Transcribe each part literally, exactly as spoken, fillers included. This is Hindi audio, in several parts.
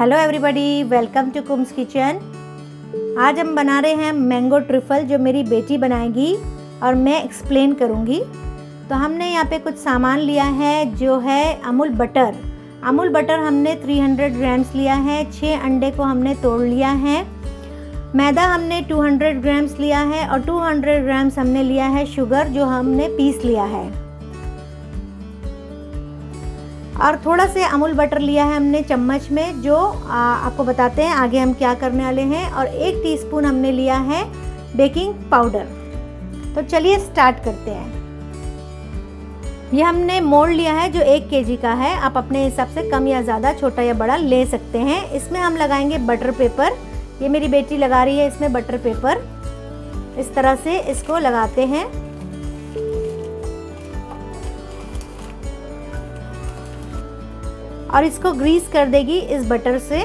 Hello everybody, welcome to Kum's kitchen. आज हम बना रहे हैं मैंगो ट्रिफल जो मेरी बेटी बनाएगी और मैं एक्सप्लेन करूंगी। तो हमने यहाँ पे कुछ सामान लिया है जो है अमूल बटर। अमूल बटर हमने तीन सौ ग्राम्स लिया है। छः अंडे को हमने तोड़ लिया है। मैदा हमने दो सौ ग्राम्स लिया है और दो सौ ग्राम्स हमने लिया है शुगर जो हमने पीस लिया है। और थोड़ा से अमूल बटर लिया है हमने चम्मच में, जो आ, आपको बताते हैं आगे हम क्या करने वाले हैं। और एक टीस्पून हमने लिया है बेकिंग पाउडर। तो चलिए स्टार्ट करते हैं। ये हमने मोल्ड लिया है जो एक केजी का है। आप अपने हिसाब से कम या ज़्यादा, छोटा या बड़ा ले सकते हैं। इसमें हम लगाएंगे बटर पेपर। ये मेरी बेटी लगा रही है इसमें बटर पेपर। इस तरह से इसको लगाते हैं। और इसको ग्रीस कर देगी इस बटर से।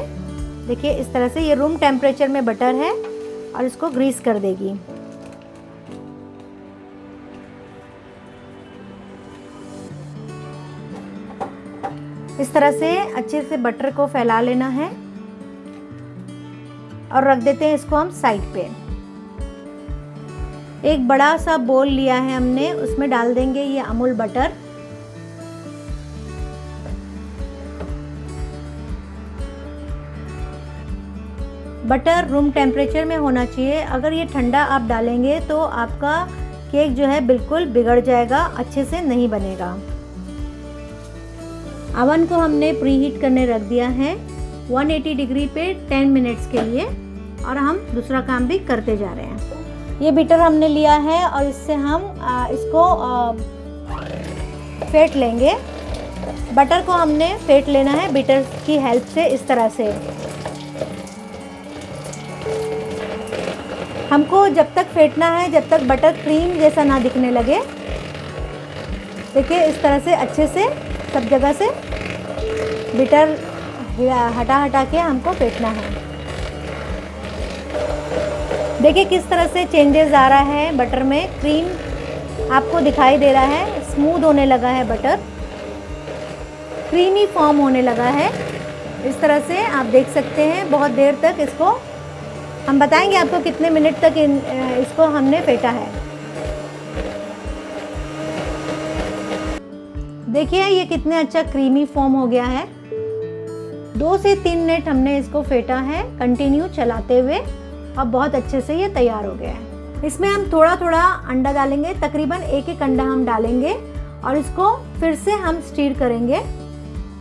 देखिए इस तरह से, ये रूम टेम्परेचर में बटर है और इसको ग्रीस कर देगी। इस तरह से अच्छे से बटर को फैला लेना है और रख देते हैं इसको हम साइड पे। एक बड़ा सा बोल लिया है हमने, उसमें डाल देंगे ये Amul butter. Butter room temperature में होना चाहिए। अगर ये ठंडा आप डालेंगे तो आपका केक जो है बिल्कुल बिगड़ जाएगा, अच्छे से नहीं बनेगा। अवन को हमने प्री हीट करने रख दिया है एक सौ अस्सी डिग्री पे दस मिनट्स के लिए। और हम दूसरा काम भी करते जा रहे हैं। ये बीटर हमने लिया है और इससे हम आ, इसको आ, फेंट लेंगे। बटर को हमने फेंट लेना है बीटर की हेल्प से, इस तरह से। हमको जब तक फेंटना है जब तक बटर क्रीम जैसा ना दिखने लगे। देखिए इस तरह से अच्छे से सब जगह से बिटर हटा हटा के हमको फेंटना है। देखिए किस तरह से चेंजेस आ रहा है बटर में। क्रीम आपको दिखाई दे रहा है, स्मूथ होने लगा है बटर, क्रीमी फॉर्म होने लगा है। इस तरह से आप देख सकते हैं। बहुत देर तक इसको हम बताएंगे आपको कितने मिनट तक इन, इसको हमने फेंटा है। देखिए ये कितने अच्छा क्रीमी फॉर्म हो गया है। दो से तीन मिनट हमने इसको फेंटा है कंटिन्यू चलाते हुए और बहुत अच्छे से ये तैयार हो गया है। इसमें हम थोड़ा थोड़ा अंडा डालेंगे, तकरीबन एक एक अंडा हम डालेंगे और इसको फिर से हम स्टीर करेंगे।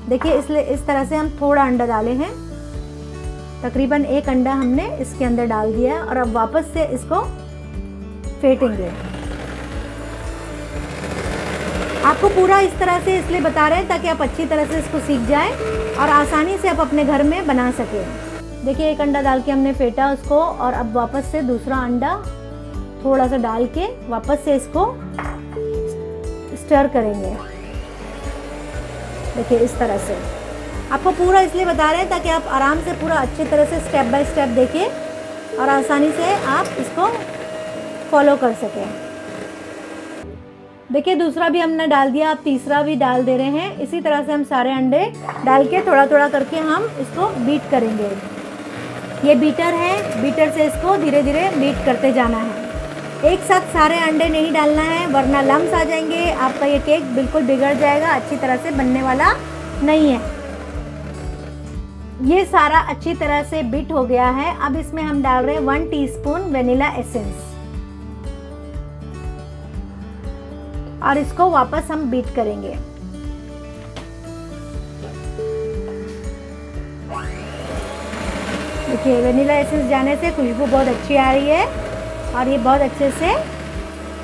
देखिए इसलिए इस तरह से हम थोड़ा अंडा डाले हैं, तकरीबन एक अंडा हमने इसके अंदर डाल दिया है। और अब वापस से इसको फेंटेंगे। आपको पूरा इस तरह से इसलिए बता रहे हैं ताकि आप अच्छी तरह से इसको सीख जाएं और आसानी से आप अपने घर में बना सकें। देखिए एक अंडा डाल के हमने फेंटा उसको और अब वापस से दूसरा अंडा थोड़ा सा डाल के वापस से इसको स्टर करेंगे। देखिए इस तरह से आपको पूरा इसलिए बता रहे हैं ताकि आप आराम से पूरा अच्छी तरह से स्टेप बाय स्टेप देखें और आसानी से आप इसको फॉलो कर सकें। देखिए दूसरा भी हमने डाल दिया, आप तीसरा भी डाल दे रहे हैं। इसी तरह से हम सारे अंडे डाल के थोड़ा थोड़ा करके हम इसको बीट करेंगे। ये बीटर है, बीटर से इसको धीरे धीरे बीट करते जाना है। एक साथ सारे अंडे नहीं डालना है वरना लम्स आ जाएंगे, आपका ये केक बिल्कुल बिगड़ जाएगा, अच्छी तरह से बनने वाला नहीं है। ये सारा अच्छी तरह से बीट हो गया है। अब इसमें हम डाल रहे हैं वन टीस्पून वेनिला एसेंस और इसको वापस हम बीट करेंगे। देखिए वेनिला एसेंस जाने से खुशबू बहुत अच्छी आ रही है और ये बहुत अच्छे से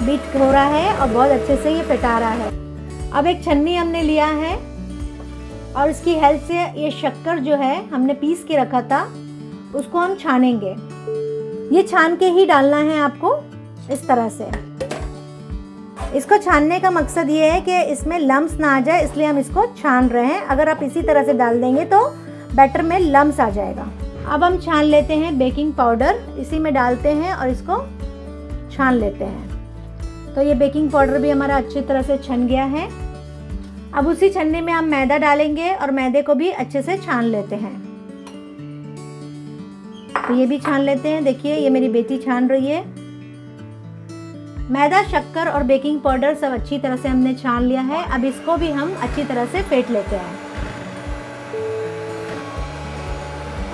बीट हो रहा है और बहुत अच्छे से ये फटा रहा है। अब एक छन्नी हमने लिया है और इसकी हेल्प से ये शक्कर जो है हमने पीस के रखा था उसको हम छानेंगे। ये छान के ही डालना है आपको, इस तरह से। इसको छानने का मकसद ये है कि इसमें लम्स ना आ जाए, इसलिए हम इसको छान रहे हैं। अगर आप इसी तरह से डाल देंगे तो बैटर में लम्स आ जाएगा। अब हम छान लेते हैं बेकिंग पाउडर, इसी में डालते हैं और इसको छान लेते हैं। तो ये बेकिंग पाउडर भी हमारा अच्छी तरह से छन गया है। अब उसी छन्ने में हम मैदा डालेंगे और मैदे को भी अच्छे से छान लेते हैं। तो ये भी छान लेते हैं। देखिए ये मेरी बेटी छान रही है। मैदा, शक्कर और बेकिंग पाउडर सब अच्छी तरह से हमने छान लिया है। अब इसको भी हम अच्छी तरह से फेंट लेते हैं।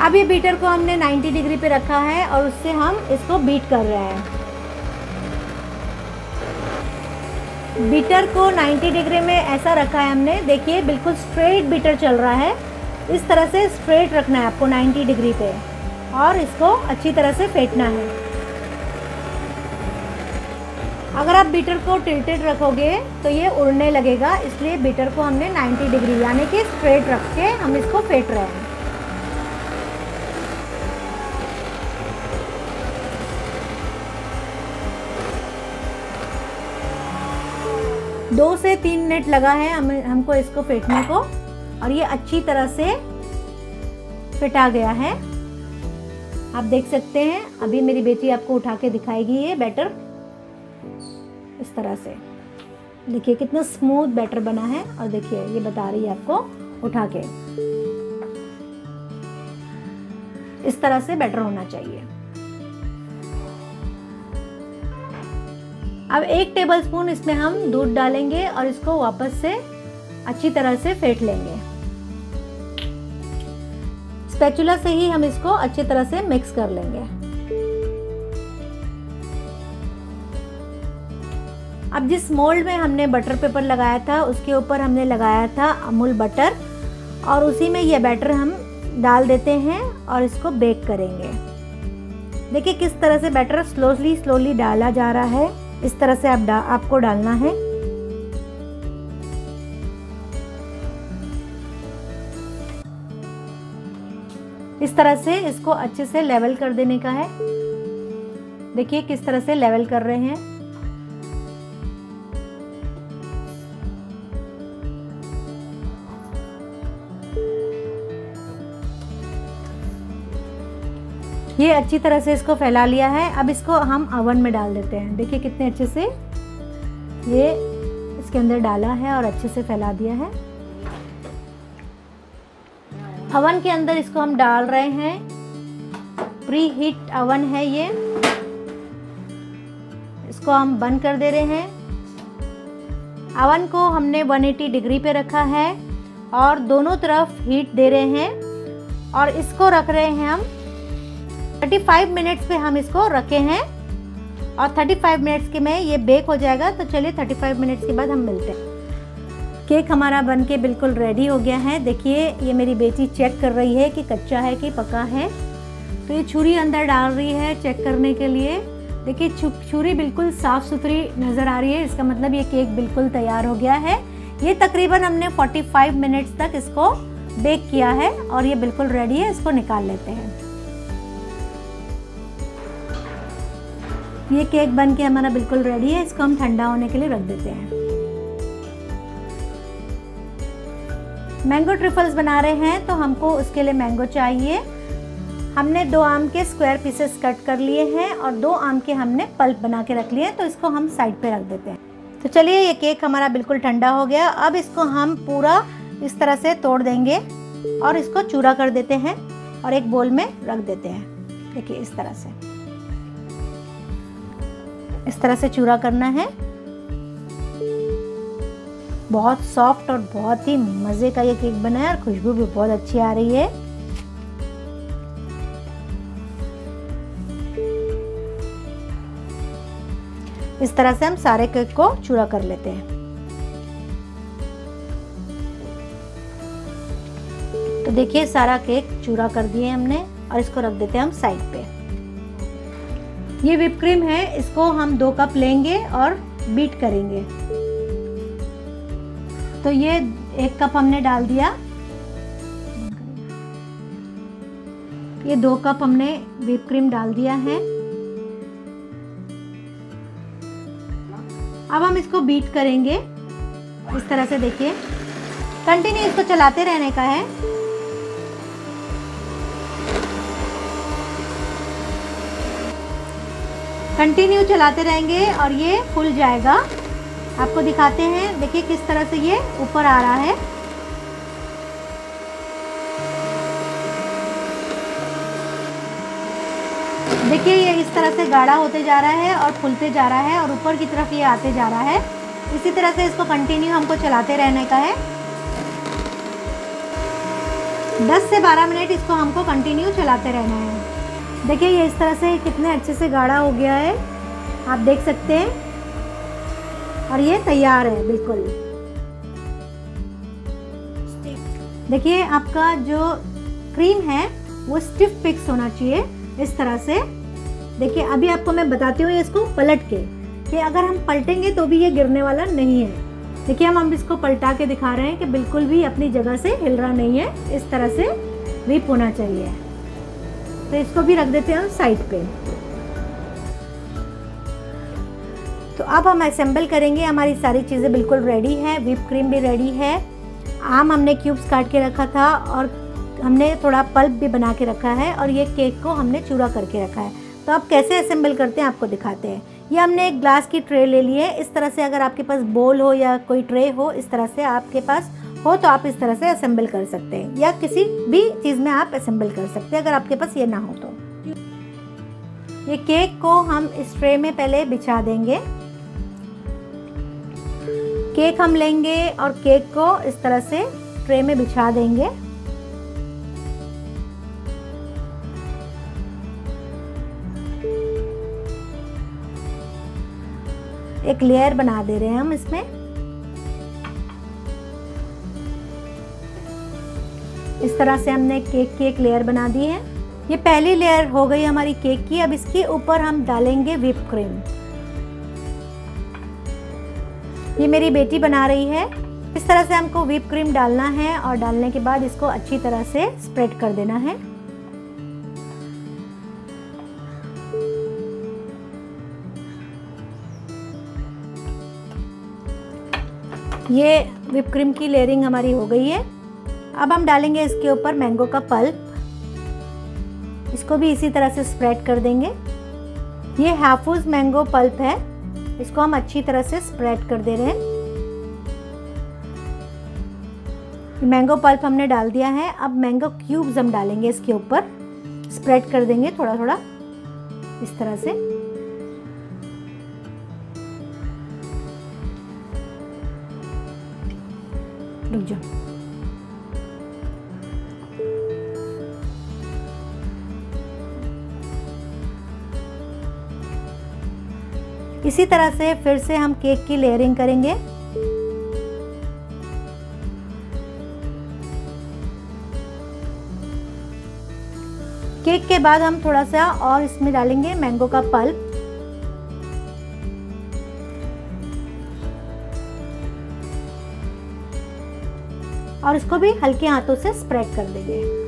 अब ये बीटर को हमने नब्बे डिग्री पे रखा है और उससे हम इसको बीट कर रहे हैं। बीटर को नब्बे डिग्री में ऐसा रखा है हमने। देखिए बिल्कुल स्ट्रेट बीटर चल रहा है। इस तरह से स्ट्रेट रखना है आपको नब्बे डिग्री पे और इसको अच्छी तरह से फेंटना है। अगर आप बीटर को टिल्टेड रखोगे तो ये उड़ने लगेगा, इसलिए बीटर को हमने नब्बे डिग्री यानी कि स्ट्रेट रख के हम इसको फेंट रहे हैं। दो से तीन मिनट लगा है हम हमको इसको फेंटने को और ये अच्छी तरह से फिटा गया है। आप देख सकते हैं। अभी मेरी बेटी आपको उठा के दिखाएगी ये बैटर। इस तरह से देखिए कितना स्मूथ बैटर बना है और देखिए ये बता रही है आपको उठा के। इस तरह से बैटर होना चाहिए। अब एक टेबलस्पून इसमें हम दूध डालेंगे और इसको वापस से अच्छी तरह से फेंट लेंगे। स्पैचुला से ही हम इसको अच्छी तरह से मिक्स कर लेंगे। अब जिस मोल्ड में हमने बटर पेपर लगाया था उसके ऊपर हमने लगाया था अमूल बटर और उसी में ये बैटर हम डाल देते हैं और इसको बेक करेंगे। देखिए किस तरह से बैटर स्लोली स्लोली डाला जा रहा है। इस तरह से आप डा, आपको डालना है। इस तरह से इसको अच्छे से लेवल कर देने का है। देखिए किस तरह से लेवल कर रहे हैं। ये अच्छी तरह से इसको फैला लिया है। अब इसको हम अवन में डाल देते हैं। देखिए कितने अच्छे से ये इसके अंदर डाला है और अच्छे से फैला दिया है। अवन के अंदर इसको हम डाल रहे हैं। प्री हीट अवन है ये। इसको हम बंद कर दे रहे हैं। अवन को हमने एक सौ अस्सी डिग्री पे रखा है और दोनों तरफ हीट दे रहे हैं और इसको रख रहे हैं हम पैंतीस मिनट्स पे। हम इसको रखे हैं और पैंतीस मिनट्स के में ये बेक हो जाएगा। तो चलिए पैंतीस मिनट्स के बाद हम मिलते हैं। केक हमारा बनके बिल्कुल रेडी हो गया है। देखिए ये मेरी बेटी चेक कर रही है कि कच्चा है कि पका है। तो ये छुरी अंदर डाल रही है चेक करने के लिए। देखिए छुरी बिल्कुल साफ़ सुथरी नज़र आ रही है। इसका मतलब ये केक बिल्कुल तैयार हो गया है। ये तकरीबन हमने पैंतालीस मिनट्स तक इसको बेक किया है और ये बिल्कुल रेडी है। इसको निकाल लेते हैं। ये केक बनके हमारा बिल्कुल रेडी है। इसको हम ठंडा होने के लिए रख देते हैं। मैंगो ट्रिफल्स बना रहे हैं तो हमको उसके लिए मैंगो चाहिए। हमने दो आम के स्क्वायर पीसेस कट कर लिए हैं और दो आम के हमने पल्प बना के रख लिए हैं। तो इसको हम साइड पे रख देते हैं। तो चलिए ये केक हमारा बिल्कुल ठंडा हो गया। अब इसको हम पूरा इस तरह से तोड़ देंगे और इसको चूरा कर देते हैं और एक बोल में रख देते हैं। देखिए इस तरह से इस तरह से चूरा करना है। बहुत सॉफ्ट और बहुत ही मज़े का ये केक बना है और खुशबू भी बहुत अच्छी आ रही है। इस तरह से हम सारे केक को चूरा कर लेते हैं। तो देखिए सारा केक चूरा कर दिए हमने और इसको रख देते हैं हम साइड पे। ये व्हिप क्रीम है, इसको हम दो कप लेंगे और बीट करेंगे। तो ये एक कप हमने डाल दिया। ये दो कप हमने व्हिप क्रीम डाल दिया है। अब हम इसको बीट करेंगे। इस तरह से देखिए कंटिन्यू इसको चलाते रहने का है। कंटिन्यू चलाते रहेंगे और ये फूल जाएगा। आपको दिखाते हैं। देखिए किस तरह से ये ऊपर आ रहा है। देखिए ये इस तरह से गाढ़ा होते जा रहा है और फूलते जा रहा है और ऊपर की तरफ ये आते जा रहा है। इसी तरह से इसको कंटिन्यू हमको चलाते रहने का है। दस से बारह मिनट इसको हमको कंटिन्यू चलाते रहना है। देखिए ये इस तरह से कितने अच्छे से गाढ़ा हो गया है, आप देख सकते हैं, और ये तैयार है बिल्कुल। देखिए आपका जो क्रीम है वो स्टिफ फिक्स होना चाहिए इस तरह से। देखिए अभी आपको मैं बताती हूँ इसको पलट के, कि अगर हम पलटेंगे तो भी ये गिरने वाला नहीं है। देखिए हम हम इसको पलटा के दिखा रहे हैं कि बिल्कुल भी अपनी जगह से हिल रहा नहीं है, इस तरह से व्हीप होना चाहिए। तो इसको भी रख देते हैं हम साइड पे। तो अब हम असेंबल करेंगे। हमारी सारी चीज़ें बिल्कुल रेडी है, व्हीप क्रीम भी रेडी है, आम हमने क्यूब्स काट के रखा था और हमने थोड़ा पल्प भी बना के रखा है, और ये केक को हमने चूरा करके रखा है। तो आप कैसे असेंबल करते हैं आपको दिखाते हैं। ये हमने एक ग्लास की ट्रे ले ली है। इस तरह से अगर आपके पास बोल हो या कोई ट्रे हो इस तरह से आपके पास हो तो आप इस तरह से असेंबल कर सकते हैं, या किसी भी चीज़ में आप असेंबल कर सकते हैं अगर आपके पास ये ना हो तो। ये केक को हम इस ट्रे में पहले बिछा देंगे। केक हम लेंगे और केक को इस तरह से ट्रे में बिछा देंगे। एक लेयर बना दे रहे हैं हम इसमें, इस तरह से हमने केक की एक लेयर बना दी है। ये पहली लेयर हो गई हमारी केक की। अब इसके ऊपर हम डालेंगे व्हिप क्रीम। ये मेरी बेटी बना रही है। इस तरह से हमको व्हिप क्रीम डालना है और डालने के बाद इसको अच्छी तरह से स्प्रेड कर देना है। ये व्हिप क्रीम की लेयरिंग हमारी हो गई है। अब हम डालेंगे इसके ऊपर मैंगो का पल्प। इसको भी इसी तरह से स्प्रेड कर देंगे। ये हाफूज मैंगो पल्प है, इसको हम अच्छी तरह से स्प्रेड कर दे रहे हैं। मैंगो पल्प हमने डाल दिया है। अब मैंगो क्यूब्स हम डालेंगे इसके ऊपर, स्प्रेड कर देंगे थोड़ा थोड़ा इस तरह से। इसी तरह से फिर से हम केक की लेयरिंग करेंगे। केक के बाद हम थोड़ा सा और इसमें डालेंगे मैंगो का पल्प। और इसको भी हल्के हाथों से स्प्रेड कर देंगे।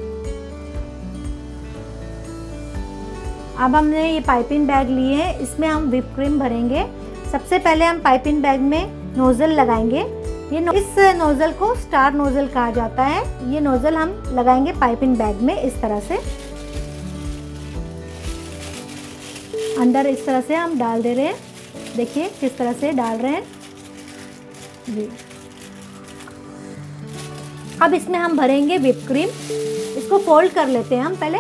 अब हमने ये पाइपिंग बैग लिए है, इसमें हम व्हिप क्रीम भरेंगे। सबसे पहले हम पाइपिंग बैग में नोजल लगाएंगे। ये नो, इस नोजल को स्टार नोजल कहा जाता है। ये नोजल हम लगाएंगे पाइपिंग बैग में इस तरह से। अंदर इस तरह से हम डाल दे रहे हैं। देखिए किस तरह से डाल रहे हैं जी। अब इसमें हम भरेंगे व्हिप क्रीम। इसको फोल्ड कर लेते हैं हम पहले,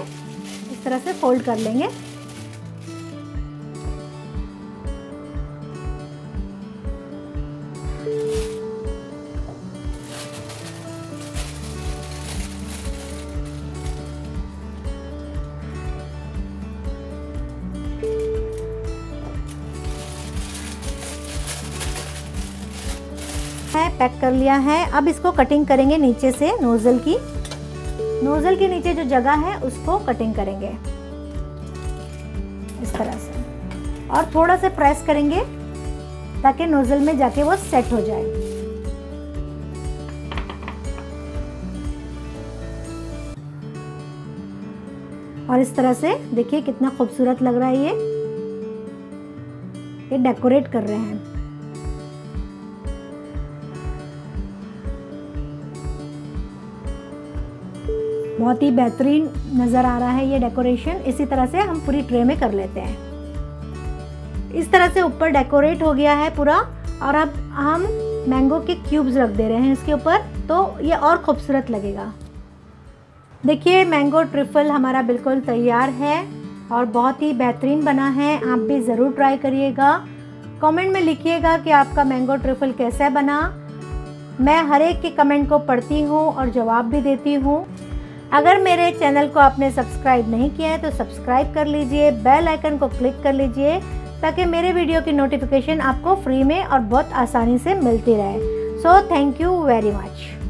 इस तरह से फोल्ड कर लेंगे। पैक कर लिया है। अब इसको कटिंग करेंगे नीचे से, नोजल की नोजल के नीचे जो जगह है उसको कटिंग करेंगे इस तरह से, और थोड़ा सा प्रेस करेंगे ताकि नोजल में जाके वो सेट हो जाए। और इस तरह से देखिए कितना खूबसूरत लग रहा है। ये ये डेकोरेट कर रहे हैं। बहुत ही बेहतरीन नज़र आ रहा है ये डेकोरेशन। इसी तरह से हम पूरी ट्रे में कर लेते हैं। इस तरह से ऊपर डेकोरेट हो गया है पूरा। और अब हम मैंगो के क्यूब्स रख दे रहे हैं इसके ऊपर, तो ये और खूबसूरत लगेगा। देखिए मैंगो ट्रिफल हमारा बिल्कुल तैयार है। और बहुत ही बेहतरीन बना है। आप भी ज़रूर ट्राई करिएगा। कमेंट में लिखिएगा कि आपका मैंगो ट्रफल कैसा बना। मैं हर एक के कमेंट को पढ़ती हूँ और जवाब भी देती हूँ। अगर मेरे चैनल को आपने सब्सक्राइब नहीं किया है तो सब्सक्राइब कर लीजिए, बेल आइकन को क्लिक कर लीजिए ताकि मेरे वीडियो की नोटिफिकेशन आपको फ्री में और बहुत आसानी से मिलती रहे। So thank you very much.